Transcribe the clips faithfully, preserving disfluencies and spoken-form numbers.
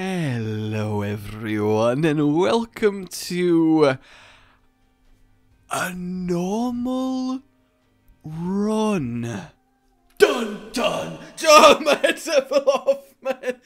Hello everyone and welcome to a normal run. Dun dun! Oh, my head fell off, man!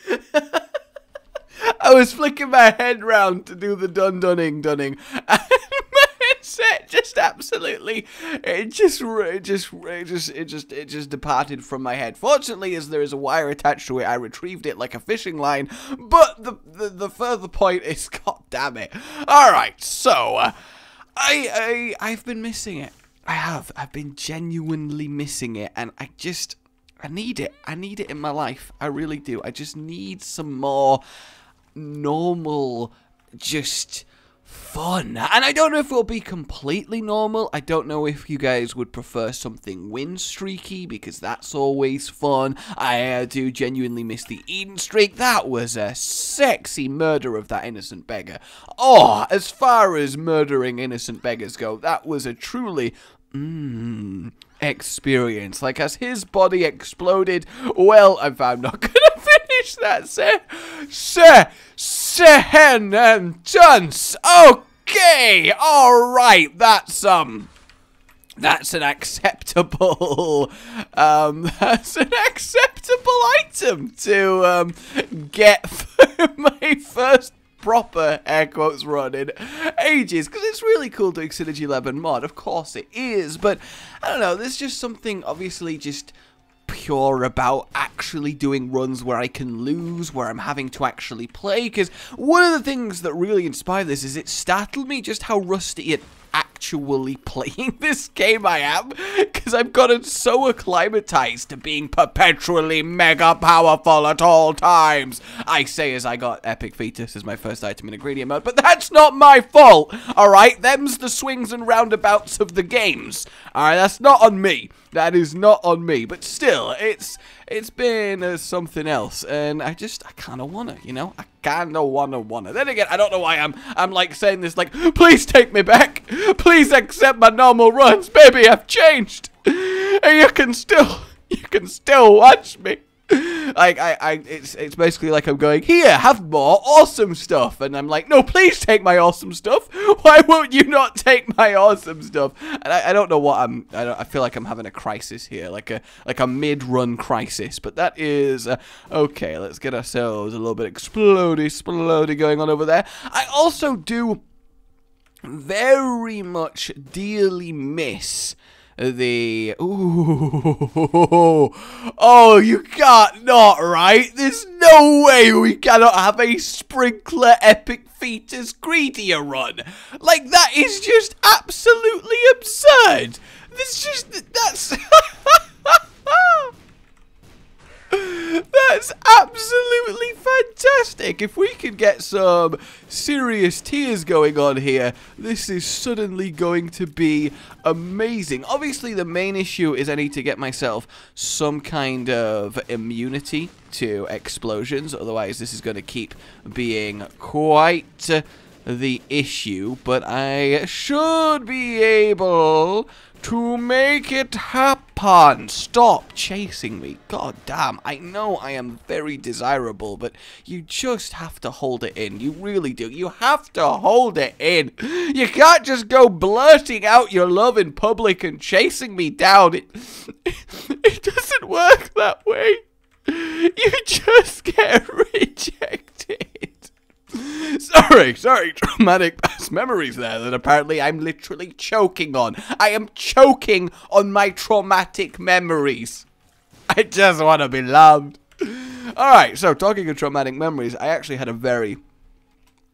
I was flicking my head round to do the dun dunning dunning and my headset just absolutely it just it just it just it just it just departed from my head. Fortunately, as there is a wire attached to it, I retrieved it like a fishing line. But the the, the further point is, god damn it! All right, so uh, I I I've been missing it. I have. I've been genuinely missing it, and I just I need it. I need it in my life. I really do. I just need some more normal, just fun. And I don't know if it'll be completely normal. I don't know if you guys would prefer something win streaky, because that's always fun. I uh, do genuinely miss the Eden streak. That was a sexy murder of that innocent beggar. Oh, as far as murdering innocent beggars go, that was a truly mmm experience. Like, as his body exploded, well, if I'm not gonna finish that, sir, sir, sentence. Okay, all right, that's um, that's an acceptable, um, that's an acceptable item to um get for my first proper air quotes run in ages, because it's really cool doing Synergy Lab and mod, of course it is, but I don't know, there's just something obviously just pure about actually doing runs where I can lose, where I'm having to actually play, because one of the things that really inspired this is it startled me just how rusty it actually playing this game I am, because I've gotten so acclimatized to being perpetually mega powerful at all times. I say as I got Epic Fetus as my first item in ingredient mode, but that's not my fault, alright? Them's the swings and roundabouts of the games, alright? That's not on me. That is not on me, but still, it's it's been uh, something else, and I just, I kinda wanna, you know? I kinda wanna wanna. Then again, I don't know why I'm, I'm like saying this, like, please take me back! Please accept my normal runs, baby, I've changed! And you can still, you can still watch me! Like, I, I, it's, it's basically like I'm going, here, have more awesome stuff. And I'm like, no, please take my awesome stuff. Why won't you not take my awesome stuff? And I, I don't know what I'm, I, don't, I feel like I'm having a crisis here, like a, like a mid-run crisis. But that is, uh, okay, let's get ourselves a little bit explodey, explodey going on over there. I also do very much dearly miss the ooh, oh, you can't not, right? There's no way we cannot have a sprinkler Epic Fetus Greedia run. Like, that is just absolutely absurd. There's just, that's that's absolutely fantastic. If we could get some serious tears going on here, this is suddenly going to be amazing. Obviously, the main issue is I need to get myself some kind of immunity to explosions. Otherwise, this is going to keep being quite uh, the issue. But I should be able to make it happen. Stop chasing me. God damn. I know I am very desirable, but you just have to hold it in. You really do. You have to hold it in. You can't just go blurting out your love in public and chasing me down. It, it doesn't work that way. You just get rejected. Sorry, sorry, traumatic past memories there that apparently I'm literally choking on. I am choking on my traumatic memories. I just want to be loved. Alright, so talking of traumatic memories, I actually had a very,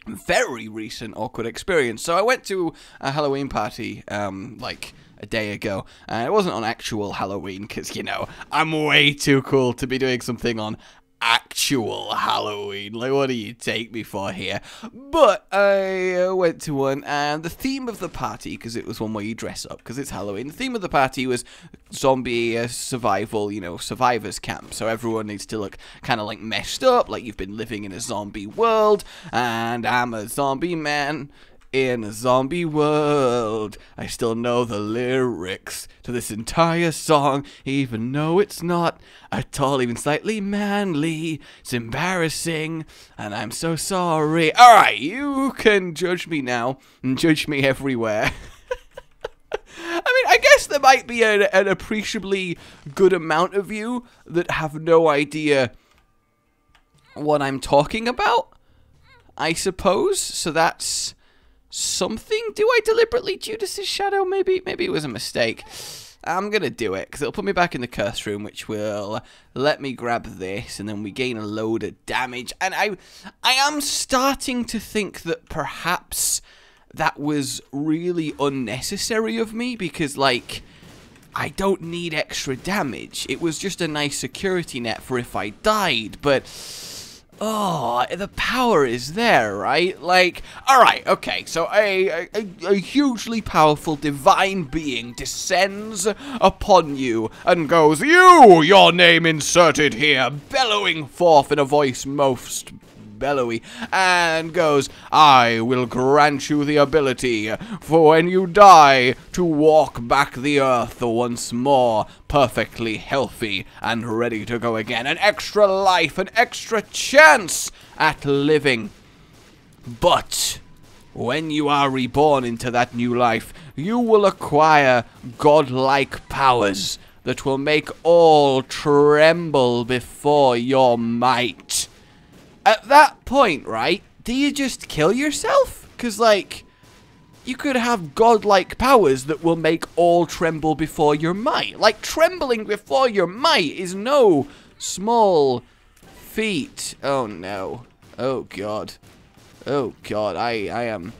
very recent awkward experience. So I went to a Halloween party, um, like a day ago, and it wasn't on actual Halloween, because, you know, I'm way too cool to be doing something on actual Halloween. Like, what do you take me for here? But I uh, went to one, and the theme of the party, because it was one where you dress up, because it's Halloween, the theme of the party was zombie uh, survival, you know, survivors camp. So everyone needs to look kind of like meshed up, like you've been living in a zombie world, and I'm a zombie man in a zombie world. I still know the lyrics to this entire song, even though it's not at all even slightly manly. It's embarrassing, and I'm so sorry. Alright, you can judge me now, and judge me everywhere. I mean, I guess there might be an, an appreciably good amount of you that have no idea what I'm talking about, I suppose. So that's something. Do I deliberately Judas's shadow? Maybe, maybe it was a mistake. I'm gonna do it because it'll put me back in the curse room, which will let me grab this, and then we gain a load of damage. And I, I am starting to think that perhaps that was really unnecessary of me, because, like, I don't need extra damage. It was just a nice security net for if I died, but, oh, the power is there, right? Like, alright, okay, so a, a, a hugely powerful divine being descends upon you and goes, "You, your name inserted here," bellowing forth in a voice most bellowy, and goes, "I will grant you the ability for when you die to walk back the earth once more, perfectly healthy and ready to go again." An extra life, an extra chance at living. But when you are reborn into that new life, you will acquire godlike powers that will make all tremble before your might. At that point, right, do you just kill yourself? Because, like, you could have godlike powers that will make all tremble before your might. Like, trembling before your might is no small feat. Oh, no. Oh, God. Oh, God. I, I am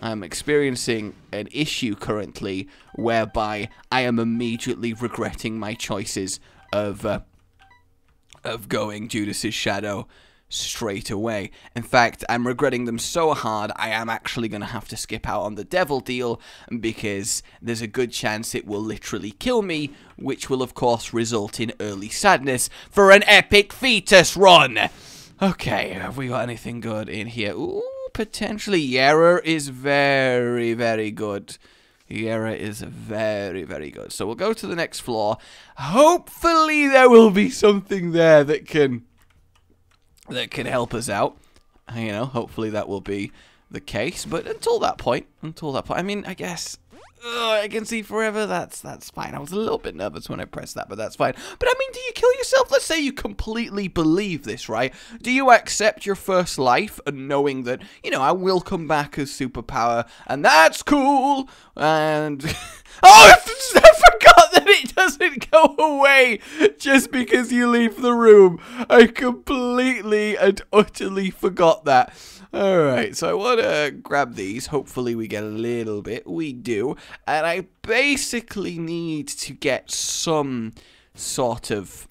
I'm experiencing an issue currently whereby I am immediately regretting my choices of, uh, of going Judas's shadow straight away. In fact, I'm regretting them so hard, I am actually going to have to skip out on the devil deal, because there's a good chance it will literally kill me, which will of course result in early sadness for an epic fetus run. Okay, have we got anything good in here? Ooh, potentially Yera is very, very good. Yera is very, very good. So we'll go to the next floor. Hopefully there will be something there that can that can help us out. You know, hopefully that will be the case, but until that point, until that point, I mean, I guess, ugh, I can see forever, that's that's fine. I was a little bit nervous when I pressed that, but that's fine. But I mean, do you kill yourself? Let's say you completely believe this, right? Do you accept your first life and knowing that, you know, I will come back as superpower, and that's cool, and oh, I forgot that it doesn't go away just because you leave the room. I completely and utterly forgot that. Alright, so I want to grab these. Hopefully we get a little bit. We do. And I basically need to get some sort of,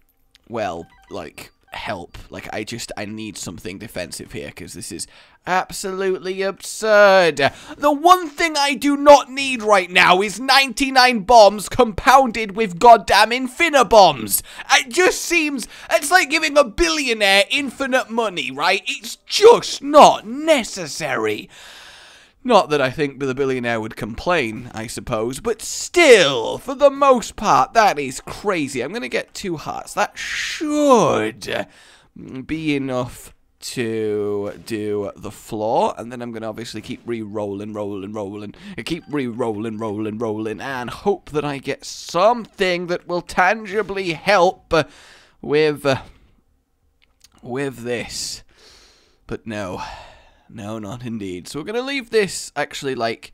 well, like, help. Like, I just, I need something defensive here, because this is absolutely absurd. The one thing I do not need right now is ninety-nine bombs compounded with goddamn infinibombs. It just seems, it's like giving a billionaire infinite money, right? It's just not necessary. Not that I think the billionaire would complain, I suppose, but still, for the most part, that is crazy. I'm going to get two hearts. That should be enough to do the floor, and then I'm going to obviously keep re-rolling, rolling, rolling, keep re-rolling, rolling, rolling, and hope that I get something that will tangibly help with, uh, with this. But no. No, not indeed. So we're going to leave this actually, like,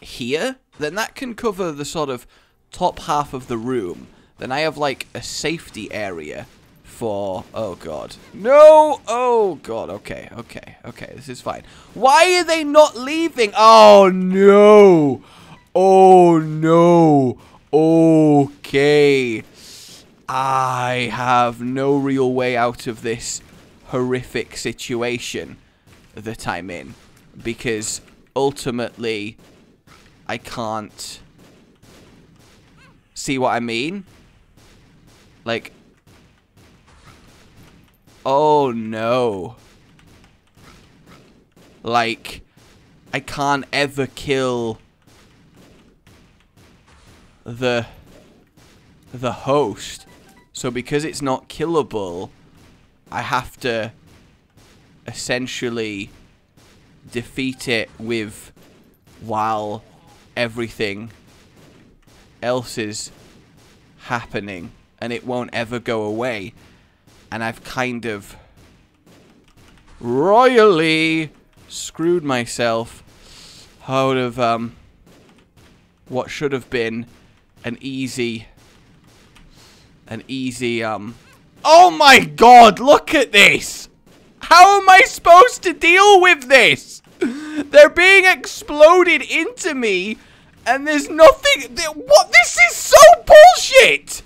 here. Then that can cover the sort of top half of the room. Then I have, like, a safety area for... Oh, God. No! Oh, God. Okay, okay, okay. This is fine. Why are they not leaving? Oh, no! Oh, no! Okay. I have no real way out of this horrific situation that I'm in, because ultimately I can't see what I mean. Like, oh no, like, I can't ever kill the the host. So because it's not killable, I have to essentially defeat it with while everything else is happening, and it won't ever go away. And I've kind of royally screwed myself out of um what should have been an easy an easy um oh my god, look at this! How am I supposed to deal with this? They're being exploded into me and there's nothing. What? This is so bullshit!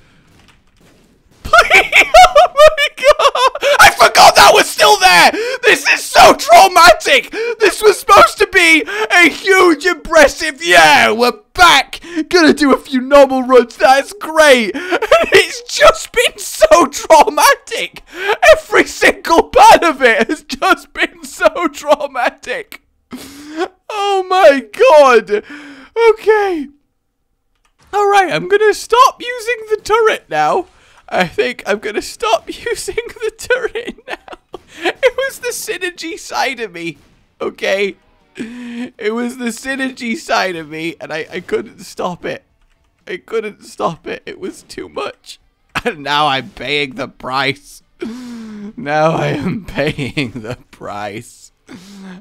Please, oh my god! I forgot that was still there! This is so traumatic! This was supposed to be a huge, impressive, yeah, we're back! Gonna do a few normal runs, that's great! And it's just been so traumatic! Every single part of it has just been so traumatic! Oh my god! Okay. Alright, I'm gonna stop using the turret now. I think I'm gonna stop using the turret now. It was the synergy side of me, okay? It was the synergy side of me, and I, I couldn't stop it. I couldn't stop it. It was too much. And now I'm paying the price. Now I am paying the price.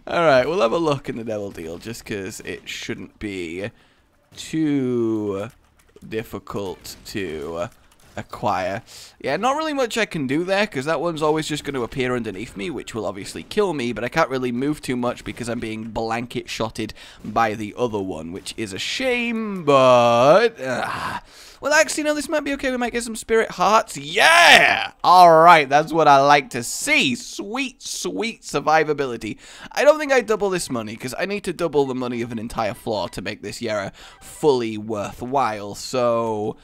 Alright, we'll have a look in the Devil Deal, just because it shouldn't be too difficult to acquire. Yeah, not really much I can do there, because that one's always just going to appear underneath me, which will obviously kill me, but I can't really move too much because I'm being blanket shotted by the other one, which is a shame, but uh, well, actually, no, this might be okay. We might get some spirit hearts. Yeah! Alright, that's what I like to see. Sweet, sweet survivability. I don't think I double this money, because I need to double the money of an entire floor to make this Yara fully worthwhile, so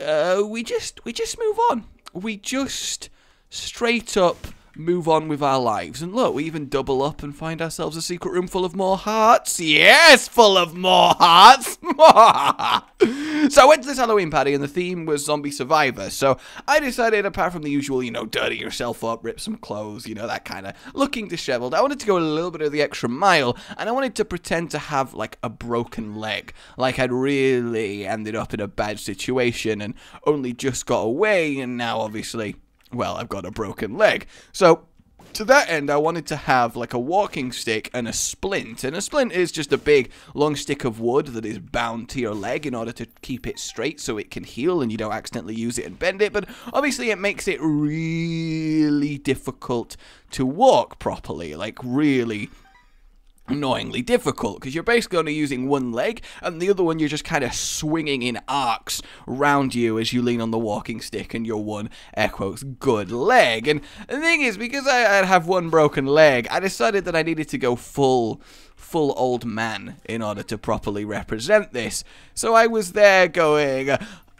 Uh, we just, we just move on. We just straight up move on with our lives. And look, we even double up and find ourselves a secret room full of more hearts. Yes, full of more hearts. So I went to this Halloween party and the theme was zombie survivor. So I decided, apart from the usual, you know, dirty yourself up, rip some clothes, you know, that kind of looking disheveled, I wanted to go a little bit of the extra mile, and I wanted to pretend to have like a broken leg, like I'd really ended up in a bad situation and only just got away, and now obviously, well, I've got a broken leg. So to that end, I wanted to have like a walking stick and a splint. And a splint is just a big, long stick of wood that is bound to your leg in order to keep it straight so it can heal and you don't accidentally use it and bend it. But obviously it makes it really difficult to walk properly, like really annoyingly difficult, because you're basically only using one leg and the other one you're just kind of swinging in arcs around you as you lean on the walking stick and your one, air quotes, good leg. And the thing is, because I, I have one broken leg, I decided that I needed to go full full old man in order to properly represent this. So I was there going,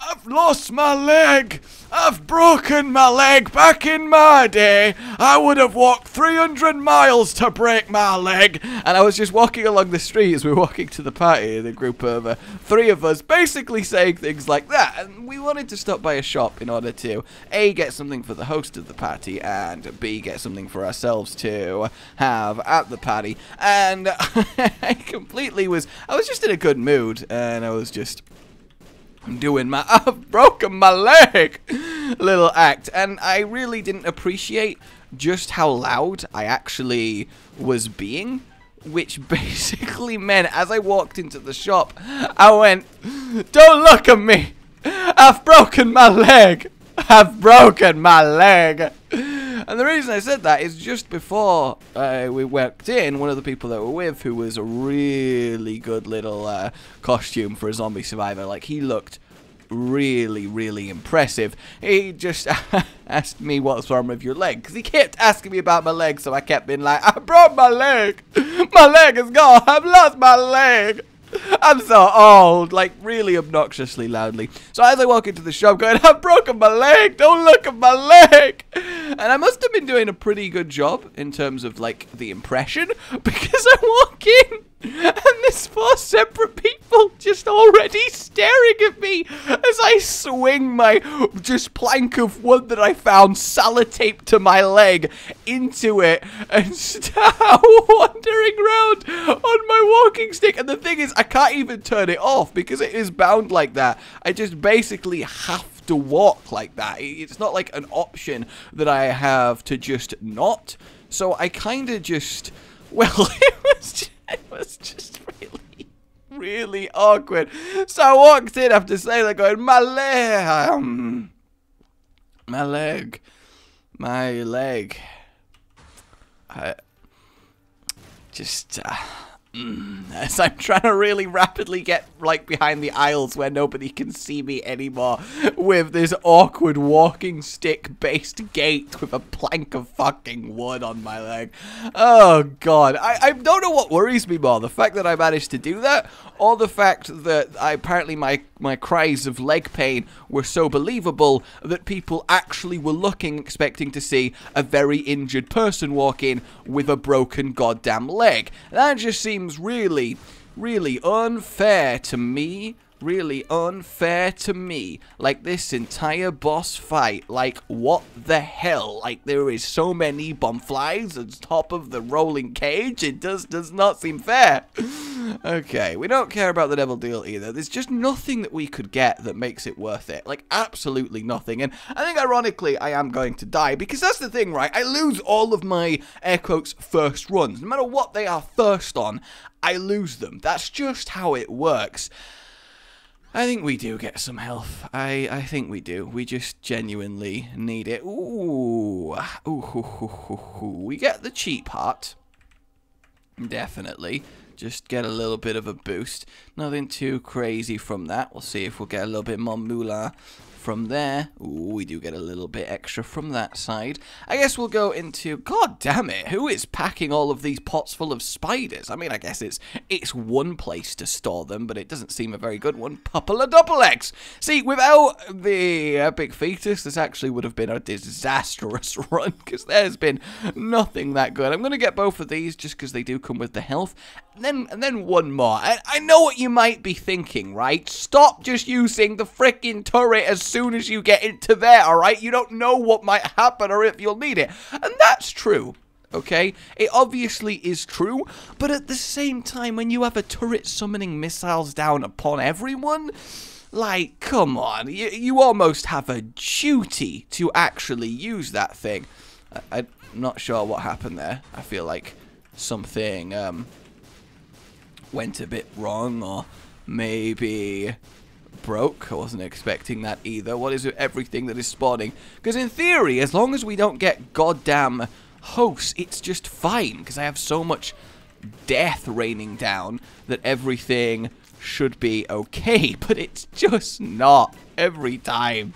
I've lost my leg, I've broken my leg. Back in my day, I would have walked three hundred miles to break my leg. And I was just walking along the street as we were walking to the party, the group of uh, three of us, basically saying things like that. And we wanted to stop by a shop in order to A, get something for the host of the party, and B, get something for ourselves to have at the party. And I completely was, I was just in a good mood, and I was just, I'm doing my, I've broken my leg little act, and I really didn't appreciate just how loud I actually was being, which basically meant as I walked into the shop, I went, don't look at me, I've broken my leg, I've broken my leg. And the reason I said that is just before uh, we walked in, one of the people that we're with, who was a really good little uh, costume for a zombie survivor, like he looked really, really impressive. He just asked me what's wrong with your leg, because he kept asking me about my leg, so I kept being like, I broke my leg, my leg is gone, I've lost my leg. I'm so old, like really obnoxiously loudly. So as I walk into the shop going, I've broken my leg, don't look at my leg, And I must have been doing a pretty good job in terms of, like, the impression, because I walk in and there's four separate people just already staring at me as I swing my just plank of wood that I found sellotaped to my leg into it and start wandering around on my walking stick. And the thing is, I can't even turn it off because it is bound like that. I just basically have to walk like that. It's not like an option that I have to just not. So I kind of just, well, it was just, it was just really, really awkward. So I walked in after Sailor going, my leg, um, my leg, my leg. I just, uh, Mm, as I'm trying to really rapidly get, like, behind the aisles where nobody can see me anymore with this awkward walking stick-based gait with a plank of fucking wood on my leg. Oh, God. I, I don't know what worries me more, the fact that I managed to do that or the fact that I, apparently my, my cries of leg pain were so believable that people actually were looking, expecting to see a very injured person walk in with a broken goddamn leg. That just seems really, really unfair to me. Really unfair to me. Like, this entire boss fight. Like, what the hell? Like, there is so many bonflies on top of the rolling cage. It does does not seem fair. Okay, we don't care about the devil deal either. There's just nothing that we could get that makes it worth it. Like, absolutely nothing. And I think, ironically, I am going to die. Because that's the thing, right? I lose all of my, air quotes, first runs. No matter what they are first on, I lose them. That's just how it works. I think we do get some health. I, I think we do. We just genuinely need it. Ooh. Ooh, hoo, hoo, hoo, hoo. We get the cheap heart. Definitely. Just get a little bit of a boost. Nothing too crazy from that. We'll see if we'll get a little bit more moolah from there. Ooh, we do get a little bit extra from that side. I guess we'll go into... God damn it, who is packing all of these pots full of spiders? I mean, I guess it's it's one place to store them, but it doesn't seem a very good one. Puppaladoppelx! See, without the epic fetus, this actually would have been a disastrous run, because there's been nothing that good. I'm going to get both of these, just because they do come with the health. And then, and then one more. I, I know what you might be thinking, right? Stop just using the frickin' turret as soon as you get into there, alright? You don't know what might happen or if you'll need it. And that's true, okay? It obviously is true, but at the same time, when you have a turret summoning missiles down upon everyone, like, come on, you, you almost have a duty to actually use that thing. I, I'm not sure what happened there. I feel like something um, went a bit wrong, or maybe... broke. I wasn't expecting that either. What is it? Everything that is spawning? Because in theory, as long as we don't get goddamn hosts, it's just fine. Because I have so much death raining down that everything should be okay. But it's just not every time.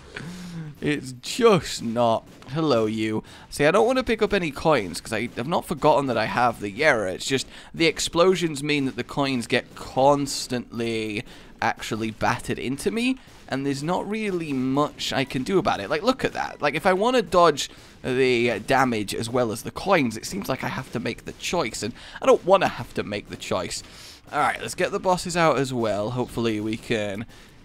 It's just not. Hello, you. See, I don't want to pick up any coins, because I've not forgotten that I have the Yera. It's just the explosions mean that the coins get constantly... actually battered into me, and there's not really much I can do about it. Like, look at that. Like, if I want to dodge the damage as well as the coins, it seems like I have to make the choice, and I don't want to have to make the choice. Alright, let's get the bosses out as well. Hopefully we can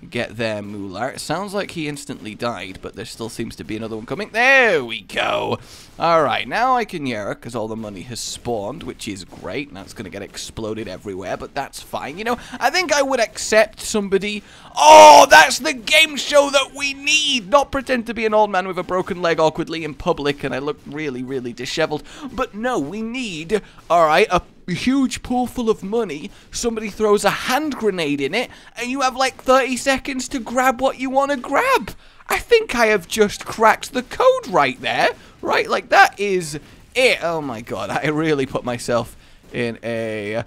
get their moolah. It sounds like he instantly died, but there still seems to be another one coming. There we go. Alright, now I can Yera, because all the money has spawned, which is great. Now it's going to get exploded everywhere, but that's fine. You know, I think I would accept somebody. Oh, that's the game show that we need! Not pretend to be an old man with a broken leg awkwardly in public, and I look really, really disheveled. But no, we need, alright, a huge pool full of money, somebody throws a hand grenade in it, and you have like thirty seconds to grab what you want to grab. I think I have just cracked the code right there, right? Like, that is it. Oh my god, I really put myself in a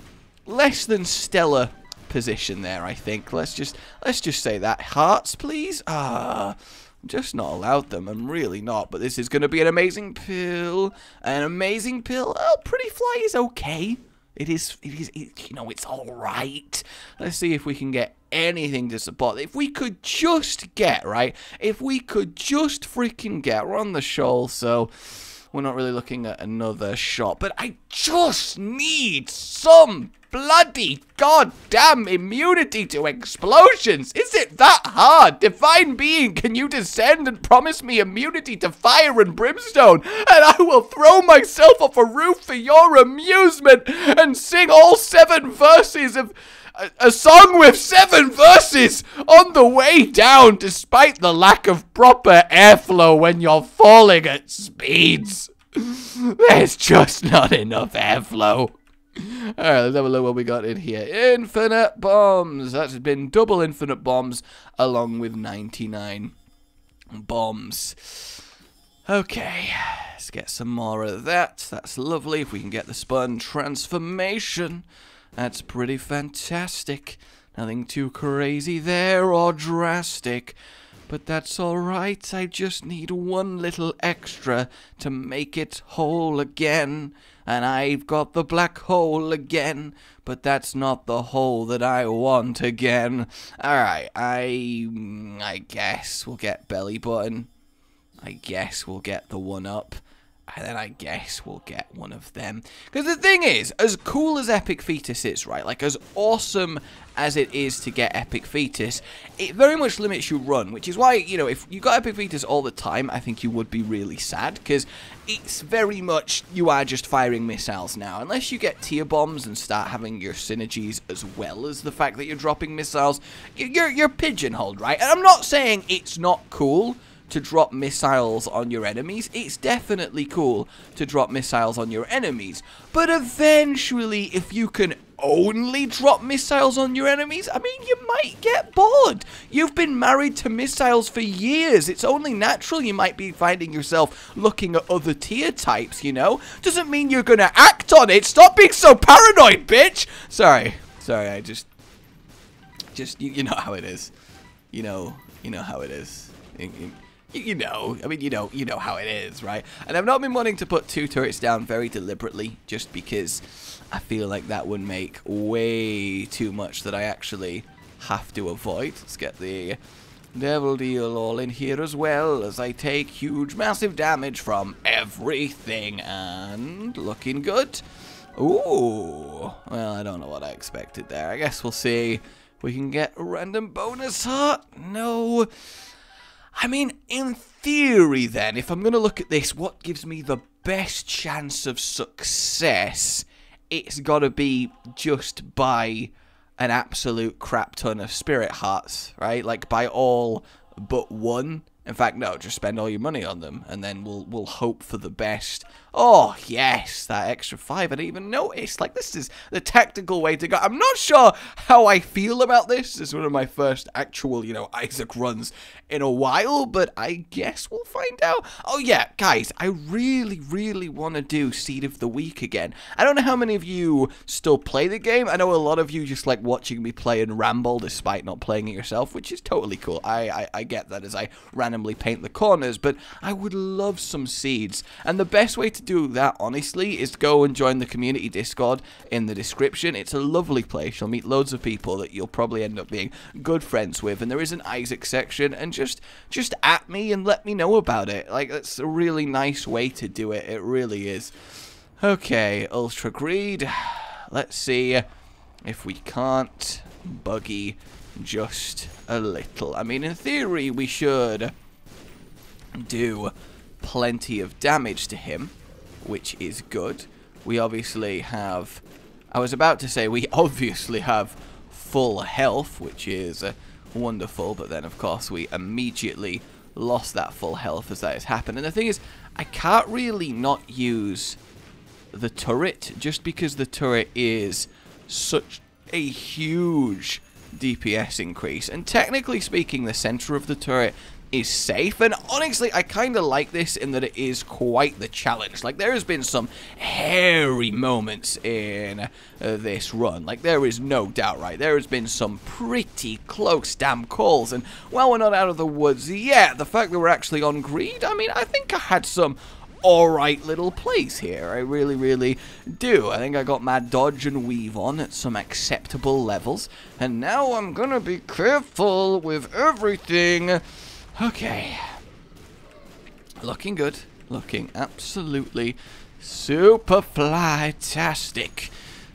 less than stellar position there, I think. Let's just, let's just say that. Hearts, please? Ah... just not allowed them. I'm really not, but this is going to be an amazing pill. An amazing pill. Oh, pretty fly is okay. It is, it is it, you know, it's all right. Let's see if we can get anything to support. If we could just get, right, if we could just freaking get, we're on the shoal, so we're not really looking at another shop. But I just need some bloody goddamn immunity to explosions. Is it that hard? Divine being, can you descend and promise me immunity to fire and brimstone? And I will throw myself off a roof for your amusement and sing all seven verses of... A, a song with seven verses on the way down, despite the lack of proper airflow when you're falling at speeds. There's just not enough airflow. Alright, let's have a look what we got in here. Infinite bombs. That's been double infinite bombs along with ninety-nine bombs. Okay, let's get some more of that. That's lovely. If we can get the spawn transformation... That's pretty fantastic. Nothing too crazy there or drastic. But that's alright, I just need one little extra to make it whole again. And I've got the black hole again. But that's not the hole that I want again. Alright, I... I guess we'll get belly button. I guess we'll get the one up. And then I guess we'll get one of them. Because the thing is, as cool as Epic Fetus is, right? Like, as awesome as it is to get Epic Fetus, it very much limits your run. Which is why, you know, if you got Epic Fetus all the time, I think you would be really sad. Because it's very much, you are just firing missiles now. Unless you get tier bombs and start having your synergies as well as the fact that you're dropping missiles, you're, you're pigeonholed, right? And I'm not saying it's not cool to drop missiles on your enemies. It's definitely cool to drop missiles on your enemies. But eventually, if you can only drop missiles on your enemies, I mean, you might get bored. You've been married to missiles for years. It's only natural you might be finding yourself looking at other tier types, you know? Doesn't mean you're gonna act on it. Stop being so paranoid, bitch! Sorry. Sorry, I just... Just, you, you know how it is. You know, you know how it is. In, in, You know, I mean, you know, you know how it is, right? And I've not been wanting to put two turrets down very deliberately, just because I feel like that would make way too much that I actually have to avoid. Let's get the Devil Deal all in here as well, as I take huge, massive damage from everything, and looking good. Ooh, well, I don't know what I expected there. I guess we'll see if we can get a random bonus heart. No... I mean, in theory then, if I'm going to look at this, what gives me the best chance of success? It's got to be just by an absolute crap ton of spirit hearts, right? Like, by all but one. In fact, no, just spend all your money on them, and then we'll we'll hope for the best. Oh, yes, that extra five I didn't even notice. Like, this is the tactical way to go. I'm not sure how I feel about this. This is one of my first actual, you know, Isaac runs in a while, but I guess we'll find out. Oh, yeah, guys, I really, really want to do Seed of the Week again. I don't know how many of you still play the game. I know a lot of you just like watching me play and ramble despite not playing it yourself, which is totally cool. I, I, I get that as I ran paint the corners, but I would love some seeds, and the best way to do that, honestly, is to go and join the community Discord in the description. It's a lovely place. You'll meet loads of people that you'll probably end up being good friends with, and there is an Isaac section, and just just at me and let me know about it. Like, that's a really nice way to do it. It really is. Okay, Ultra Greed. Let's see if we can't buggy just a little. I mean, in theory, we should do plenty of damage to him, which is good. We obviously have, I was about to say we obviously have full health, which is uh, wonderful, but then of course we immediately lost that full health as that has happened. And the thing is, I can't really not use the turret, just because the turret is such a huge D P S increase, and technically speaking the center of the turret is safe. And honestly, I kind of like this in that it is quite the challenge. Like, there has been some hairy moments in uh, this run. Like, there is no doubt, right? There has been some pretty close damn calls, and while we're not out of the woods yet, the fact that we're actually on greed, I mean, I think I had some alright little place here. I really, really do. I think I got my dodge and weave on at some acceptable levels. And now I'm gonna be careful with everything. Okay. Looking good. Looking absolutely super flytastic.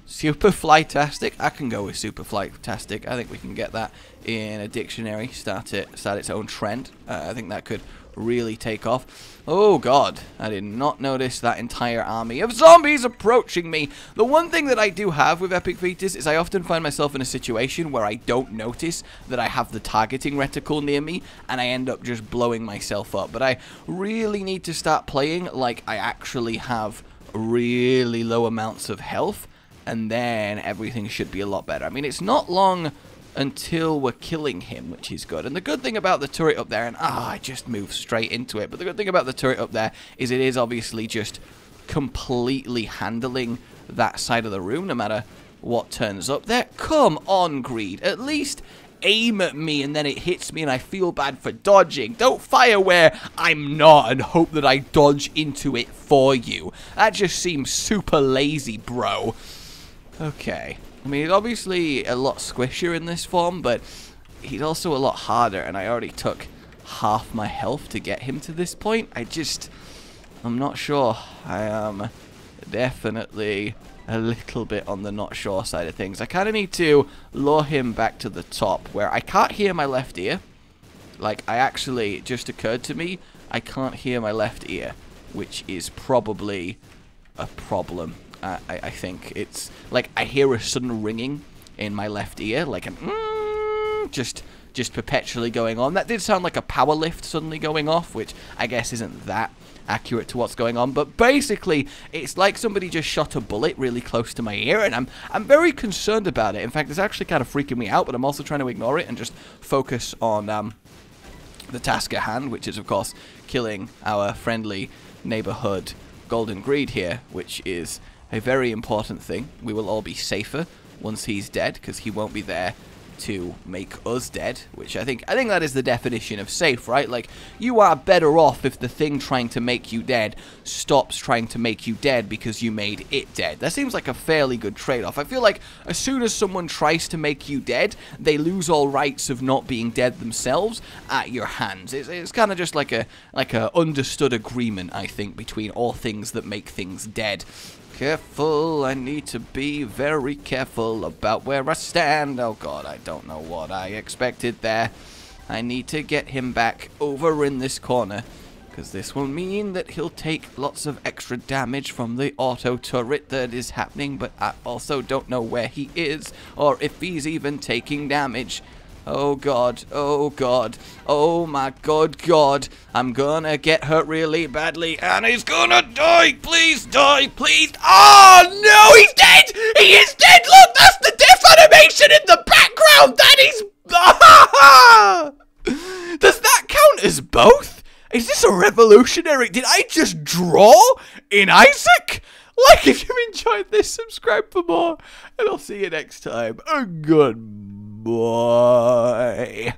Super flytastic. I can go with super flytastic. I think we can get that in a dictionary. Start it. Start its own trend. Uh, I think that could really take off. Oh god, I did not notice that entire army of zombies approaching me. The one thing that I do have with Epic Fetus is I often find myself in a situation where I don't notice that I have the targeting reticle near me, and I end up just blowing myself up. But I really need to start playing like I actually have really low amounts of health, and then everything should be a lot better. I mean, it's not long until we're killing him, which is good. And the good thing about the turret up there, and ah, I just moved straight into it, but the good thing about the turret up there is it is obviously just completely handling that side of the room, no matter what turns up there. Come on, Greed. At least aim at me, and then it hits me, and I feel bad for dodging. Don't fire where I'm not and hope that I dodge into it for you. That just seems super lazy, bro. Okay. I mean, he's obviously a lot squishier in this form, but he's also a lot harder, and I already took half my health to get him to this point. I just, I'm not sure. I am definitely a little bit on the not sure side of things. I kind of need to lure him back to the top, where I can't hear my left ear. Like, I actually, it just occurred to me, I can't hear my left ear, which is probably a problem. I, I think it's like I hear a sudden ringing in my left ear, like an mm, just just perpetually going on. That did sound like a power lift suddenly going off, which I guess isn't that accurate to what's going on. But basically, it's like somebody just shot a bullet really close to my ear, and I'm I'm very concerned about it. In fact, it's actually kind of freaking me out, but I'm also trying to ignore it and just focus on um, the task at hand, which is of course killing our friendly neighborhood Golden Greed here, which is a very important thing. We will all be safer once he's dead, because he won't be there to make us dead, which I think I think that is the definition of safe, right? Like, you are better off if the thing trying to make you dead stops trying to make you dead because you made it dead. That seems like a fairly good trade-off. I feel like as soon as someone tries to make you dead, they lose all rights of not being dead themselves at your hands. It's, it's kind of just like a like a understood agreement, I think, between all things that make things dead. Careful, I need to be very careful about where I stand. Oh god, I don't know what I expected there. I need to get him back over in this corner, because this will mean that he'll take lots of extra damage from the auto turret that is happening, but I also don't know where he is, or if he's even taking damage. Oh god, oh god, oh my god, god, I'm gonna get hurt really badly, and he's gonna die, please die, please, oh no, he's dead, he is dead, look, that's the death animation in the background, that is, does that count as both? Is this a revolutionary, did I just draw in Isaac? Like, if you've enjoyed this, subscribe for more, and I'll see you next time, oh goodbye. Boy.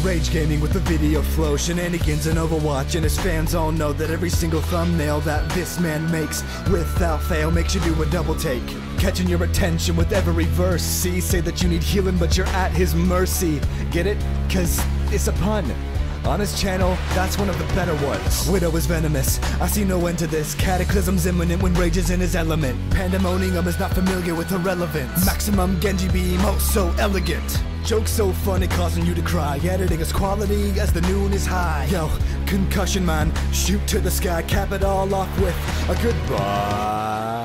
Rage gaming with the video flow, shenanigans and Overwatch, and his fans all know that every single thumbnail that this man makes without fail makes you do a double take, catching your attention with every verse. See, say that you need healing but you're at his mercy, get it? Cause it's a pun. On his channel, that's one of the better ones. Widow is venomous, I see no end to this. Cataclysm's imminent when Rage is in his element. Pandemonium is not familiar with irrelevance. Maximum Genji beam, oh so elegant. Joke so funny, causing you to cry. Editing is quality as the noon is high. Yo, concussion man, shoot to the sky. Cap it all off with a goodbye.